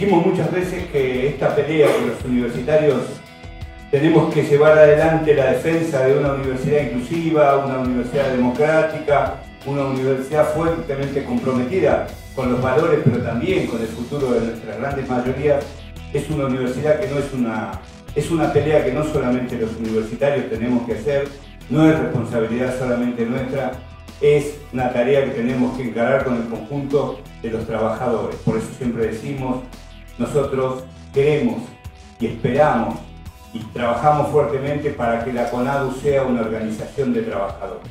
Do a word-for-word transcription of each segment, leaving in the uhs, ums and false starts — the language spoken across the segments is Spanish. Dijimos muchas veces que esta pelea con los universitarios tenemos que llevar adelante la defensa de una universidad inclusiva, una universidad democrática, una universidad fuertemente comprometida con los valores, pero también con el futuro de nuestras grandes mayorías. Es una universidad que no es una, es una pelea que no solamente los universitarios tenemos que hacer, no es responsabilidad solamente nuestra, es una tarea que tenemos que encarar con el conjunto de los trabajadores. Por eso siempre decimos, nosotros queremos y esperamos y trabajamos fuertemente para que la CONADU sea una organización de trabajadores.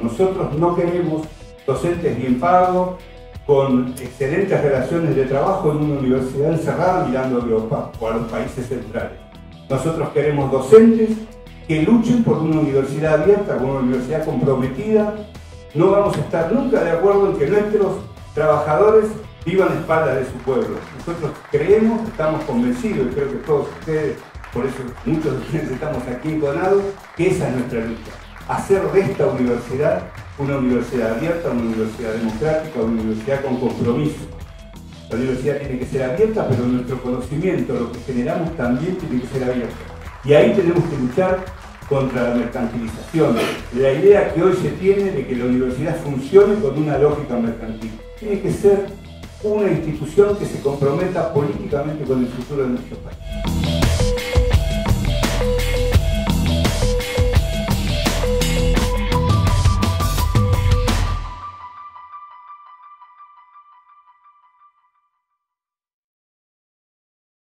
Nosotros no queremos docentes bien pagos, con excelentes relaciones de trabajo en una universidad encerrada mirando a Europa o a los países centrales. Nosotros queremos docentes que luchen por una universidad abierta, por una universidad comprometida. No vamos a estar nunca de acuerdo en que nuestros trabajadores vivan a espaldas de su pueblo. Nosotros creemos, estamos convencidos, y creo que todos ustedes, por eso muchos de ustedes estamos aquí en CONADU, que esa es nuestra lucha. Hacer de esta universidad una universidad abierta, una universidad democrática, una universidad con compromiso. La universidad tiene que ser abierta, pero nuestro conocimiento, lo que generamos, también tiene que ser abierto. Y ahí tenemos que luchar contra la mercantilización, la idea que hoy se tiene de que la universidad funcione con una lógica mercantil. Tiene que ser una institución que se comprometa políticamente con el futuro de nuestro país.